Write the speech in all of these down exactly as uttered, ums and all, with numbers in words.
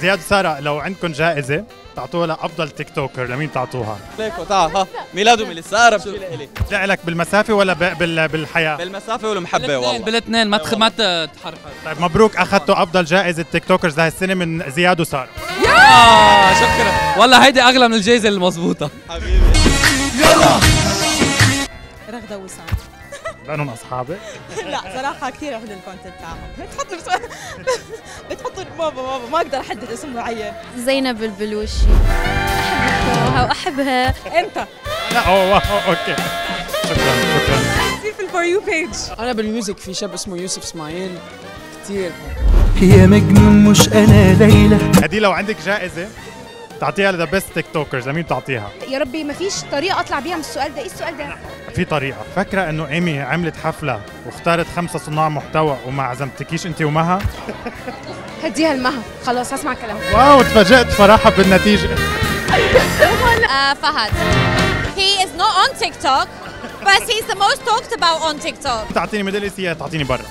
زياد وسارة، لو عندكم جائزة تعطوها لأفضل تيك توكر، لمين بتعطوها؟ ليكو تعال ها ميلاد وميلاد سارة بشيلها إلي. بشيلها إلك بالمسافة ولا بالحياة؟ بالمسافة والمحبة والله. بالاثنين ما ما تتحرحر. طيب مبروك، أخذتوا أفضل جائزة تيك توكرز هاي السنة من زياد وسارة. آه شكرا والله، هيدي أغلى من الجائزة المضبوطة حبيبي. يلا رغدة وسام لأنهم أصحابي؟ لا صراحة كثير بحب الكونتنت تاعهم، بتحط بتحط بابا بابا ما أقدر أحدد اسم معين. زينب البلوشي، أحبها وأحبها. أنت؟ لا أوه أوكي شكرا شكرا. في في الفور يو بيج أنا بالميوزك في شاب اسمه يوسف إسماعيل كثير. هي مجنون مش أنا ليلى. هدي لو عندك جائزة تعطيها لذا بيست تيك توكرز، لمين بتعطيها؟ يا ربي ما فيش طريقة أطلع بيها من السؤال ده، إيه السؤال ده؟ في طريقة، فاكرة إنه إيمي عملت حفلة واختارت خمسة صناع محتوى وما عزمتكيش أنت ومها؟ هديها لمها، خلاص هسمع كلامها. واو تفاجأت صراحة بالنتيجة. فهد. He is not on TikTok but he's the most talked about on TikTok. تعطيني ميدل إيست يا تعطيني برا.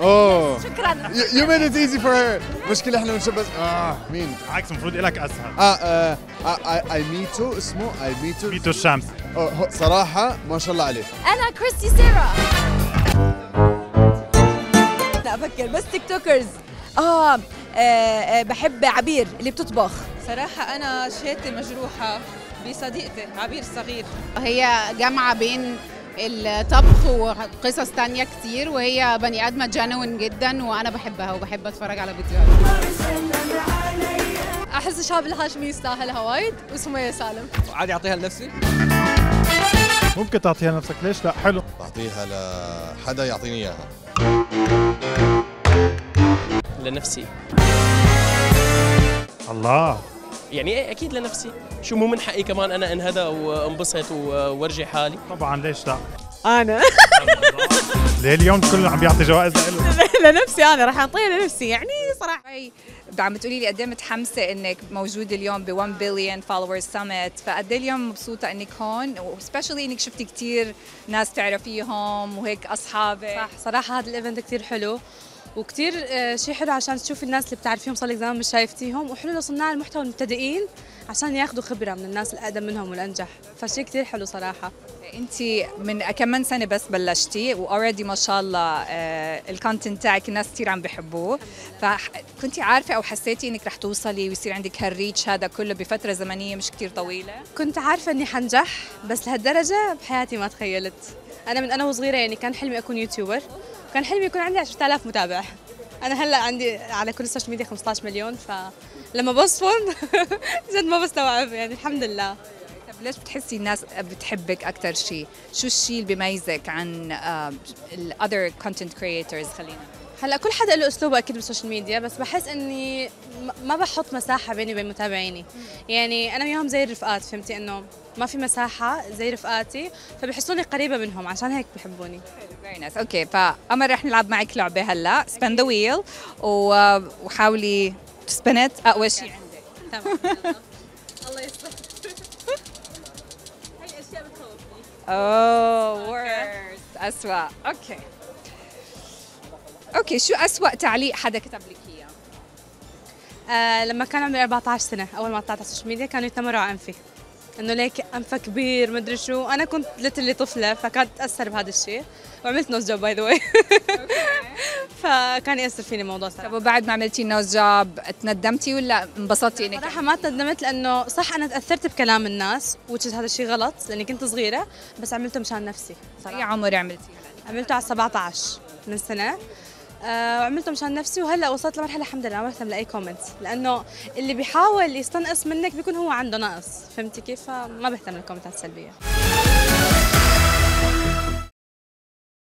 اوه شكرا. يو ميد ات ايزي فور هير. مشكلة احنا بنشبه اه مين؟ عكس المفروض لك اسهل. اه اي ميتو اسمه اي ميتو ميتو الشمس. صراحة ما شاء الله عليه. انا كريستي سيرا. لا افكر بس تيك توكرز. اه بحب عبير اللي بتطبخ. صراحة انا شهادتي مجروحة بصديقتي عبير الصغير. هي جامعة بين الطبخ وقصص تانية كتير، وهي بني ادمه جنون جدا وانا بحبها وبحب اتفرج على فيديوهاتها. احس الشعب الهاشمي يستاهلها وايد وسميه سالم. عادي اعطيها لنفسي؟ ممكن تعطيها لنفسك، ليش لا؟ حلو اعطيها لحدا يعطيني اياها. لنفسي الله يعني ايه اكيد لنفسي، شو مو من حقي كمان انا انهدى وانبسط وارجي حالي؟ طبعا ليش لا؟ انا ليه اليوم كله عم بيعطي جوائز لإله؟ لنفسي انا راح اعطيها لنفسي يعني صراحه. عم بتقولي لي قد ايه متحمسه انك موجوده اليوم ب واحد بليون فولورز سميت، فقد ايه اليوم مبسوطه انك هون، وسبيشلي انك شفتي كثير ناس تعرفيهم وهيك اصحابك. صح صراحه هذا الايفنت كثير حلو وكثير شيء حلو عشان تشوفي الناس اللي بتعرفيهم صار لك زمان مش شايفتيهم، وحلو لصناع المحتوى المبتدئين عشان ياخذوا خبره من الناس الاقدم منهم والانجح، فشيء كثير حلو صراحه. انت من كم سنه بس بلشتي واوريدي ما شاء الله الكونتنت تاعك الناس كثير عم بحبوه، فكنتي عارفه او حسيتي انك رح توصلي ويصير عندك هالريتش هذا كله بفتره زمنيه مش كثير طويله؟ كنت عارفه اني حنجح بس لهالدرجه بحياتي ما تخيلت. انا من انا وصغيره يعني كان حلمي اكون يوتيوبر، كان حلمي يكون عندي عشرة آلاف متابع. أنا هلا عندي على كل السوشيال ميديا خمسة عشر مليون، فلما بصفن جد ما بستوعب يعني الحمد لله. طب ليش بتحسي الناس بتحبك أكثر شيء؟ شو الشيء اللي بيميزك عن ال other content creators؟ خلينا هلا كل حدا له أسلوبه أكيد بالسوشيال ميديا، بس بحس إني ما بحط مساحة بيني وبين متابعيني، يعني أنا وياهم زي الرفقات، فهمتي إنه ما في مساحة زي رفقاتي فبيحسوني قريبة منهم عشان هيك بحبوني. فيري نايس، اوكي فقمر رح نلعب معك لعبة هلا، سبين ذا ويل وحاولي تسبنت أقوى شيء عندك. تمام الله يسلمك. هي أشياء بتخوفني. اوه وورد أسوأ، اوكي. اوكي شو أسوأ تعليق حدا كتب لك إياه؟ آه لما كان عمري أربعة عشر سنة، أول ما طلعت على السوشيال ميديا كانوا يتنمروا على أنفي. انه ليك انفه كبير مدري شو، انا كنت ليتلي طفله فكانت تاثر بهذا الشيء وعملت نوز جوب باي ذا واي فكان ياثر فيني الموضوع صراحه. طب وبعد ما عملتي نوز جوب تندمتي ولا انبسطتي انك؟ صراحه ما تندمت لانه صح انا تاثرت بكلام الناس وتشوف هذا الشيء غلط لاني كنت صغيره، بس عملته مشان نفسي صراحه. اي عمر عملتي؟ عملته على سبعة عشر من سنه وعملته مشان نفسي، وهلا وصلت لمرحله الحمد لله ما بهتم لاي كومنت لانه اللي بيحاول يستنقص منك بيكون هو عنده نقص، فهمتي كيف؟ فما بهتم للكومنتات السلبيه.